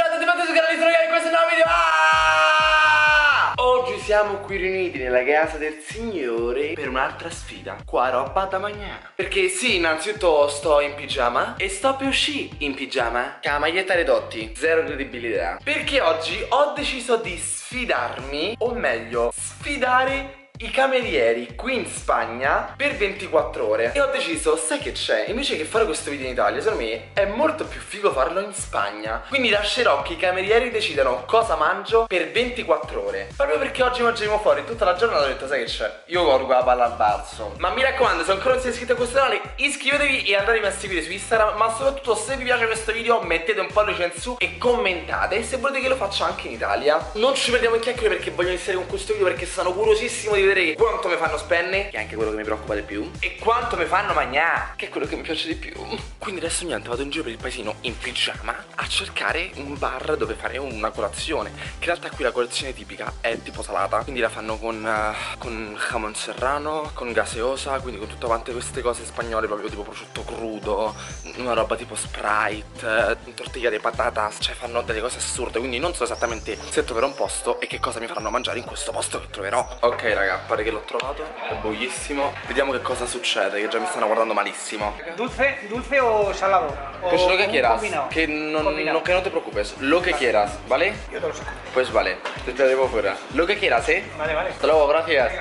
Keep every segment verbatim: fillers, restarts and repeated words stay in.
Ciao a tutti quanti sul canale di Truyani, questo è un nuovo video. Ah! Oggi siamo qui riuniti nella casa del signore per un'altra sfida. Qua roba da mangiare. Perché sì, innanzitutto sto in pigiama e sto per uscire in pigiama con la maglietta Redotti, zero credibilità. Perché oggi ho deciso di sfidarmi, o meglio, sfidare i camerieri qui in Spagna per ventiquattro ore. E ho deciso, sai che c'è? Invece che fare questo video in Italia, secondo me è molto più figo farlo in Spagna. Quindi lascerò che i camerieri decidano cosa mangio per ventiquattro ore. Proprio perché oggi mangeremo fuori tutta la giornata, ho detto, sai che c'è? Io corgo la palla al balzo. Ma mi raccomando, se ancora non siete iscritti a questo canale, iscrivetevi e andatevi a seguire su Instagram. Ma soprattutto, se vi piace questo video, mettete un pollice in su e commentate. Se volete che lo faccia anche in Italia. Non ci perdiamo in chiacchiere perché voglio iniziare con questo video, perché sono curiosissimo di vedere quanto mi fanno spenne, che è anche quello che mi preoccupa di più, e quanto mi fanno mangiare, che è quello che mi piace di più. Quindi adesso niente, vado in giro per il paesino in pigiama a cercare un bar dove fare una colazione, che in realtà qui la colazione tipica è tipo salata, quindi la fanno con uh, con jamon serrano, con gaseosa, quindi con tutte quante queste cose spagnole, proprio tipo prosciutto crudo, una roba tipo Sprite, uh, tortiglia di patata, cioè fanno delle cose assurde, quindi non so esattamente se troverò un posto e che cosa mi faranno mangiare in questo posto che troverò. Ok raga, pare che l'ho trovato, è buonissimo. Vediamo che cosa succede, che già mi stanno guardando malissimo. Dulce, dulce o salado? O pues lo que quieras, que no, no, que no te preocupes, lo que quieras, ¿vale? Yo te lo saco. Pues vale, te lo llevo fuera. Lo que quieras, ¿eh? Vale, vale. Hasta luego, gracias.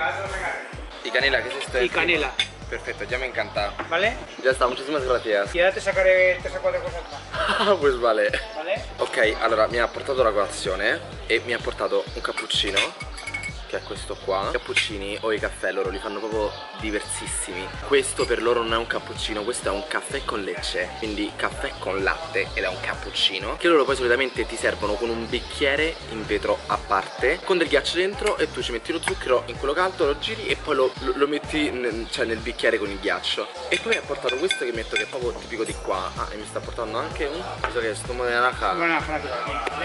Y canela, ¿qué es esto? Y canela. Perfecto, ya me encanta. ¿Vale? Ya está, muchísimas gracias. Y ahora te sacaré tres o cuatro cosas más. Pues vale. Vale. Ok, allora mi ha portato la colazione e mi ha portato un cappuccino, che è questo qua. I cappuccini o i caffè loro li fanno proprio diversissimi. Questo per loro non è un cappuccino, questo è un caffè con lecce, quindi caffè con latte, ed è un cappuccino che loro poi solitamente ti servono con un bicchiere in vetro a parte, con del ghiaccio dentro, e tu ci metti lo zucchero in quello caldo, lo giri e poi lo, lo, lo metti nel, cioè nel bicchiere con il ghiaccio. E poi mi ha portato questo che metto, che è proprio tipico di qua. Ah, e mi sta portando anche un questo che è stumo di naranja.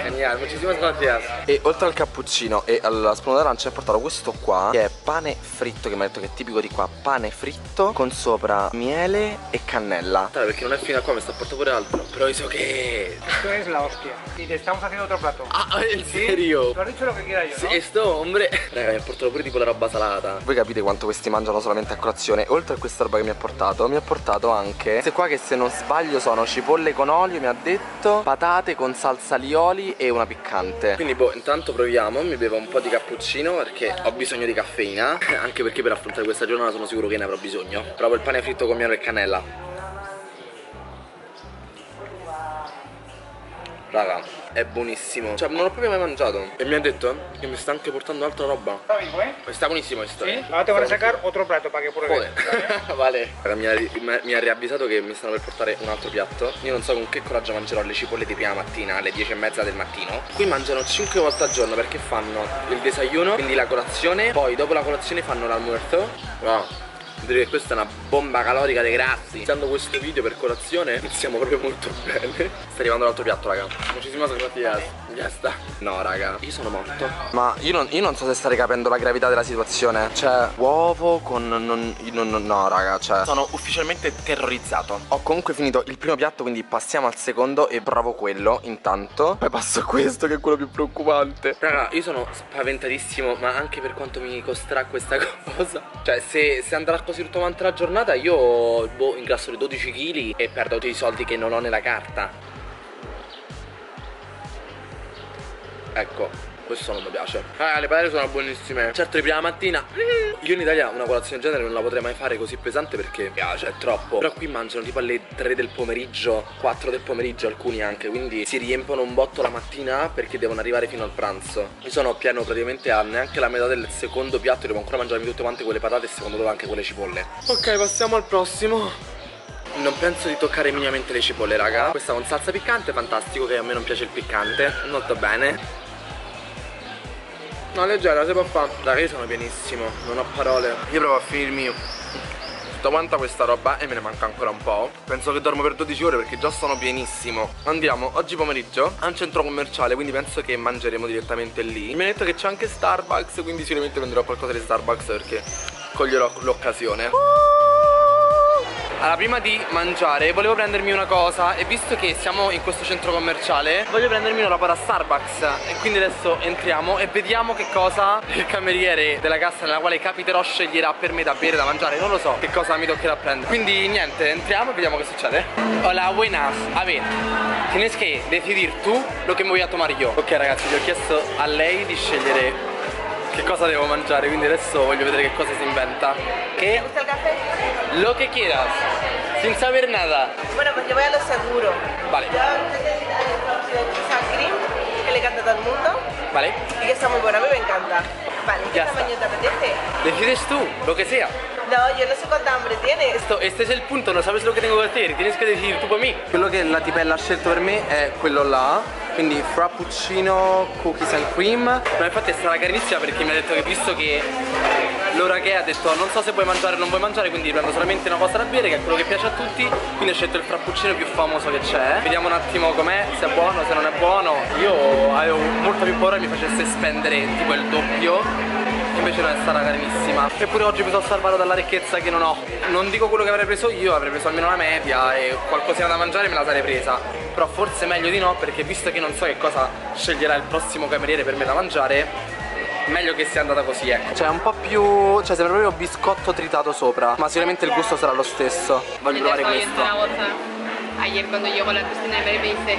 Genial, muchísimas gracias. E oltre al cappuccino e alla spuma d'arancia ho portato questo qua, che è pane fritto, che mi ha detto che è tipico di qua, pane fritto con sopra miele e cannella. Allora, perché non è fino a qua, mi sta portando pure altro, però io so che esto es la hostia y te estamos haciendo otro plato. Ah, in serio? Lo has dicho lo que quiera yo, no? Questo, hombre. Raga, mi ha portato pure tipo la roba salata. Voi capite quanto questi mangiano solamente a colazione. Oltre a questa roba che mi ha portato, mi ha portato anche queste qua, che se non sbaglio sono cipolle con olio, mi ha detto, patate con salsa alioli e una piccante. Quindi boh, intanto proviamo. Mi bevo un po' di cappuccino perché ho bisogno di caffeina, anche perché per affrontare questa giornata sono sicuro che ne avrò bisogno. Provo il pane fritto con miele e cannella. Raga, è buonissimo. Cioè, non l'ho proprio mai mangiato. E mi ha detto che mi sta anche portando altra roba. Sta buonissimo, eh? Sta buonissimo questo. Sì? Allora te vorrei sacare altro piatto perché pure vale. Vale. Raga, mi ha, mi ha riavvisato che mi stanno per portare un altro piatto. Io non so con che coraggio mangerò le cipolle di prima mattina, alle dieci e mezza del mattino. Qui mangiano cinque volte al giorno, perché fanno il desayuno, quindi la colazione, poi dopo la colazione fanno l'almuerzo. Wow. Vedete che questa è una bomba calorica dei grassi. Iniziando questo video per colazione iniziamo proprio molto bene. Sta arrivando l'altro piatto, raga. Muchísimas gracias. Ya está. No raga, io sono morto. Ma io non, io non so se state capendo la gravità della situazione. Cioè, uovo con... Non, non, non, no raga, cioè sono ufficialmente terrorizzato. Ho comunque finito il primo piatto, quindi passiamo al secondo e provo quello intanto. Poi passo a questo, che è quello più preoccupante. Raga, io sono spaventatissimo, ma anche per quanto mi costerà questa cosa. Cioè, se, se andrà così tutto quanto la giornata, io boh, ingrasso di dodici chili e perdo tutti i soldi che non ho nella carta. Ecco, questo non mi piace. Ah, le patate sono buonissime. Certo, di prima mattina. Io in Italia una colazione del genere non la potrei mai fare così pesante perché mi piace, è troppo. Però qui mangiano tipo alle tre del pomeriggio, quattro del pomeriggio alcuni anche, quindi si riempono un botto la mattina perché devono arrivare fino al pranzo. Mi sono pieno praticamente a neanche la metà del secondo piatto e devo ancora mangiarmi tutte quante quelle patate e secondo loro anche quelle cipolle. Ok, passiamo al prossimo. Non penso di toccare minimamente le cipolle, raga. Questa con salsa piccante, fantastico, che a me non piace il piccante. Molto bene. No, leggera, si può fare. Raga, io sono pienissimo, non ho parole. Io provo a finirmi tutta quanta questa roba e me ne manca ancora un po'. Penso che dormo per dodici ore perché già sono pienissimo. Andiamo oggi pomeriggio a un centro commerciale, quindi penso che mangeremo direttamente lì. Mi ha detto che c'è anche Starbucks, quindi sicuramente prenderò qualcosa di Starbucks perché coglierò l'occasione. Allora, prima di mangiare volevo prendermi una cosa e visto che siamo in questo centro commerciale voglio prendermi una roba da Starbucks, e quindi adesso entriamo e vediamo che cosa il cameriere della cassa nella quale capiterò sceglierà per me da bere, da mangiare, non lo so che cosa mi toccherà prendere. Quindi niente, entriamo e vediamo che succede. Hola, buenas. A ver, tienes que decidir tú lo que me voy a tomar yo. Ok ragazzi, gli ho chiesto a lei di scegliere che cosa devo mangiare, quindi adesso voglio vedere che cosa si inventa. Che? ¿Te gusta il caffè? Lo que quieras, sin saber nada. Bueno, pues yo voy a lo seguro. Vale. Yo he cream, que le encanta a todo el mundo. Vale. Y que está muy buena, a mí me encanta. Vale, ¿qué tamaño te apetece? Decides tú, lo que sea. No, yo no sé cuánta hambre tienes. Esto, este es el punto, no sabes lo que tengo que hacer, tienes que decidir tú por mí. Quello che la tipella ha scelto per me è quello là, quindi frappuccino, cookies and cream. Ma infatti è stata carinissima perché mi ha detto che visto che l'ora che è ha detto non so se puoi mangiare o non puoi mangiare, quindi prendo solamente una cosa da bere che è quello che piace a tutti, quindi ho scelto il frappuccino più famoso che c'è. Vediamo un attimo com'è, se è buono, se non è buono. Io avevo molto più paura che mi facesse spendere tipo il doppio, invece non è stata carinissima. Eppure oggi mi sono salvato dalla ricchezza che non ho. Non dico quello che avrei preso io, avrei preso almeno la media e qualcosina da mangiare me la sarei presa, però forse meglio di no, perché visto che non so che cosa sceglierà il prossimo cameriere per me da mangiare, meglio che sia andata così, ecco. Cioè un po' più, cioè sembra proprio biscotto tritato sopra, ma sicuramente il gusto sarà lo stesso. Voglio provare questo. Ieri quando io con la Cristina e lei mi disse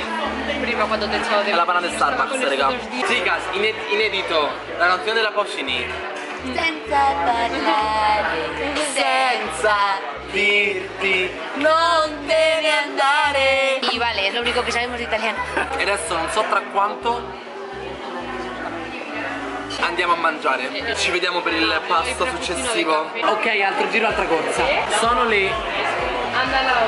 prima quando te ciao devo... La panna del Starbucks, raga. Chicas, inedito, la canzone della Pollo. Senza parlare, senza dirti non devi andare. Y vale, es lo único que sabemos di italiano. E adesso non so tra quanto andiamo a mangiare, ci vediamo per il pasto successivo. Ok, altro giro, altra corsa. Sono le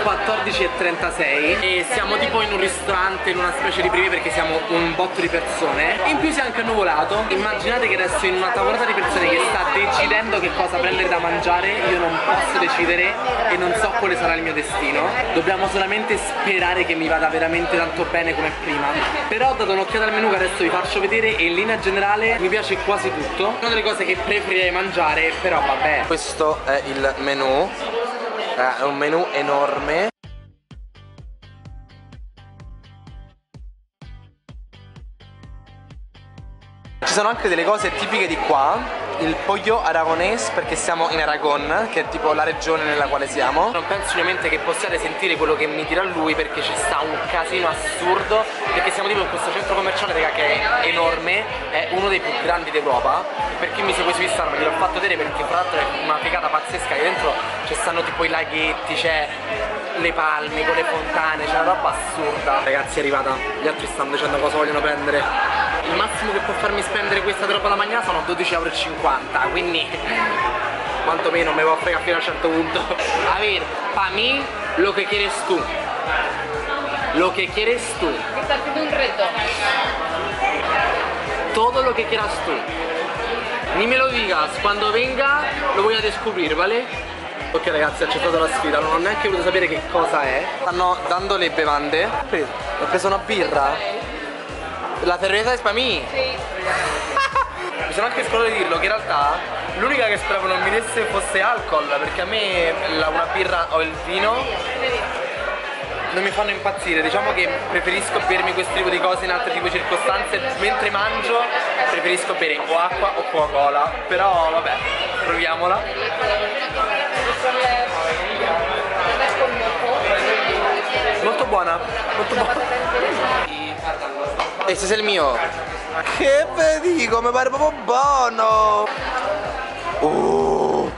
quattordici e trentasei e siamo tipo in un ristorante, in una specie di privé perché siamo un botto di persone. In più si è anche annuvolato. Immaginate che adesso in una tavolata di persone che sta decidendo che cosa prendere da mangiare, io non posso decidere e non so quale sarà il mio destino. Dobbiamo solamente sperare che mi vada veramente tanto bene come prima. Però ho dato un'occhiata al menù che adesso vi faccio vedere e in linea generale mi piace quasi tutto. Una delle cose che preferirei mangiare, però vabbè. Questo è il menù. È un menù enorme. Ci sono anche delle cose tipiche di qua. Il pollo aragonese, perché siamo in Aragon, che è tipo la regione nella quale siamo. Non penso ovviamente che possiate sentire quello che mi dirà lui, perché ci sta un casino assurdo, perché siamo tipo in questo centro commerciale, raga, che è enorme. È uno dei più grandi d'Europa. Per chi mi segue su Instagram ve l'ho fatto vedere, perché tra l'altro è una figata pazzesca. Che dentro ci stanno tipo i laghetti, c'è le palme con le fontane, c'è una roba assurda. Ragazzi, è arrivata, gli altri stanno dicendo cosa vogliono prendere. Il massimo che può farmi spendere questa roba alla mangiare sono dodici euro e cinquanta, quindi quantomeno me va a fregare fino a un certo punto. A ver, pa mí lo que quieres tú. Lo que quieres tú. Mi sta facendo un reto. Todo lo que quieras tú. Ni me lo digas, quando venga lo voglio scoprire, vale? Ok ragazzi, ho accettato la sfida, non ho neanche voluto sapere che cosa è. Stanno dando le bevande. Ho preso, ho preso una birra. La cerveza è per me. Sì. Mi sono anche scordato di dirlo che in realtà l'unica che speravo non mi desse fosse alcol, perché a me la, una birra o il vino non mi fanno impazzire, diciamo che preferisco bermi questo tipo di cose in altre tipo di circostanze. Mentre mangio preferisco bere o acqua o Coca-Cola, però vabbè, proviamola. Molto buona, molto buona. E se sei il mio? Che ve dico, mi pare proprio buono. Oh.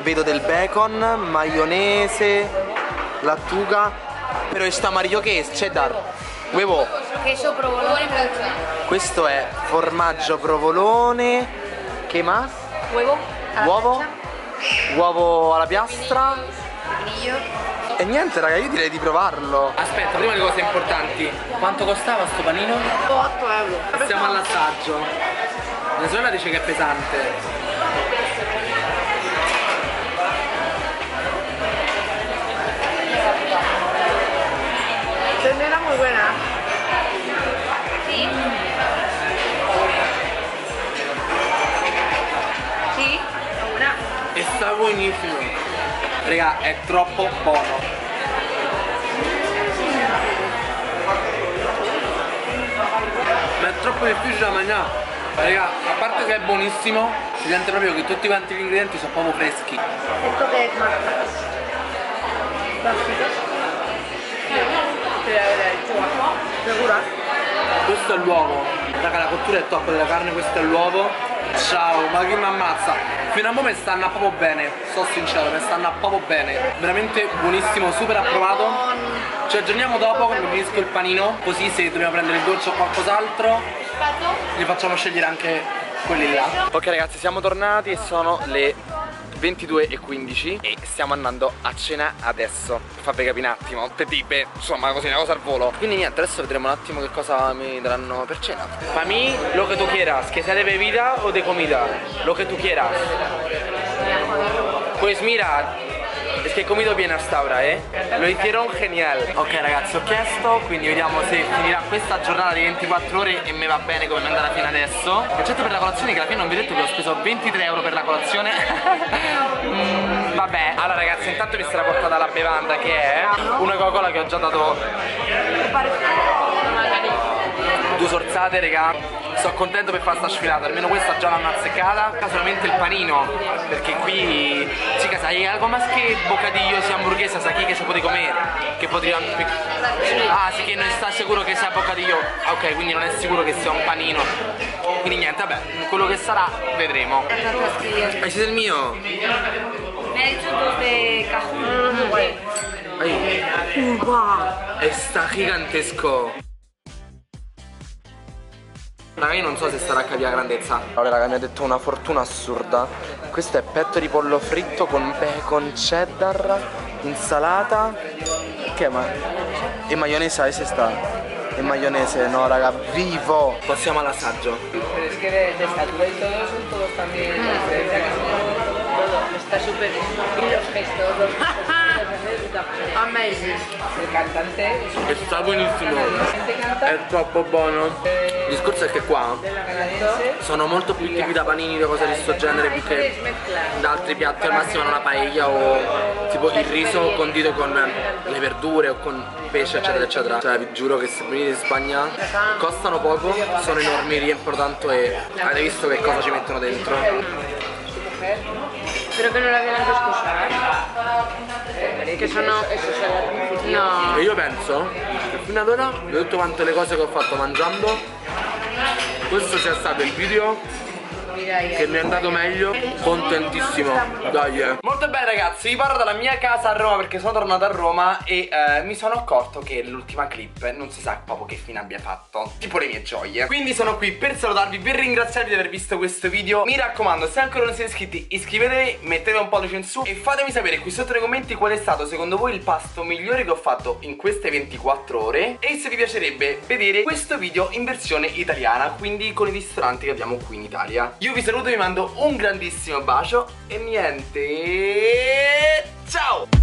Vedo del bacon, maionese, lattuga, però sta amarillo che è cheddar, uevo, queso provolone, questo è formaggio provolone, che más? Uevo, uovo, uovo alla piastra. E niente raga, io direi di provarlo. Aspetta, prima le cose importanti, quanto costava sto panino? otto euro. Siamo all'assaggio. La sorella dice che è pesante. Era molto buona. Sì. Sì, è buona. Sta buonissimo. raga, è troppo buono. Ma è troppo difficile da mangiare, raga, a parte che è buonissimo, si sente proprio che tutti quanti gli ingredienti sono proprio freschi. Questo è l'uovo, raga, la cottura è top della carne, questo è l'uovo. Ciao, ma chi mi ammazza? Fino a mo' mi stanno proprio bene, sono sincero, mi stanno proprio bene. Veramente buonissimo, super approvato. Ci aggiorniamo dopo quando finisco il panino, così se dobbiamo prendere il dolce o qualcos'altro li facciamo scegliere anche quelli là. Ok ragazzi, siamo tornati e sono le ventidue e quindici e stiamo andando a cena adesso. Fammi capire un attimo, petipe, insomma così una cosa al volo. Quindi niente, adesso vedremo un attimo che cosa mi daranno per cena. Para mí, lo que tú quieras, que sea de bebida o de comida, lo que tú quieras. Pues mira, es que he comido bien hasta ahora, eh. Lo hicieron genial. Ok ragazzi, ho chiesto, quindi vediamo se finirà questa giornata di ventiquattro ore e mi va bene come mi è andata fino adesso. Eccetto per la colazione, che alla fine non vi ho detto che ho speso ventitré euro per la colazione. mm, Vabbè, allora ragazzi, intanto mi sarà portata la bevanda, che è una Coca-Cola che ho già dato due sorsate, raga. Sono contento per fare sta sfilata, almeno questa già l'hanno azzeccata. Solamente il panino, perché qui chica sai come che bocadillo sia hamburguesa, sai che si può comer, che potrebbe. Ah sì, che non sta sicuro che sia bocadillo. Ok, quindi non è sicuro che sia un panino. Quindi niente, vabbè, quello che sarà vedremo. Hai siete il mio? È sta gigantesco. Raga, io non so se sarà capita la grandezza. Allora raga, mi ha detto una fortuna assurda. Questo è petto di pollo fritto con bacon cheddar, insalata, che ma? E maionese, e se sta? E maionese, no raga, vivo! Passiamo all'assaggio. Amazing. Il cantante è stato buonissimo, è troppo buono. Il discorso è che qua sono molto più tipi da panini, da cose di questo genere, più che da altri piatti. Al massimo una paella o tipo il riso condito con le verdure o con pesce eccetera eccetera. Cioè vi giuro che se venite in Spagna, costano poco, sono enormi, riempiono tanto e avete visto che cosa ci mettono dentro. Spero che non l'abbiano scusata. Che sono... No. E io penso che fino ad ora, di tutte quante le cose che ho fatto mangiando, questo sia stato il video che mi è andato meglio. Contentissimo. Dai eh. Molto bene ragazzi, vi parlo dalla mia casa a Roma, perché sono tornato a Roma e eh, mi sono accorto che l'ultima clip non si sa proprio che fine abbia fatto, tipo le mie gioie. Quindi sono qui per salutarvi, per ringraziarvi di aver visto questo video. Mi raccomando, se ancora non siete iscritti, iscrivetevi, mettete un pollice in su e fatemi sapere qui sotto nei commenti qual è stato secondo voi il pasto migliore che ho fatto in queste ventiquattro ore e se vi piacerebbe vedere questo video in versione italiana, quindi con i ristoranti che abbiamo qui in Italia. Io vi saluto, vi mando un grandissimo bacio e niente, ciao!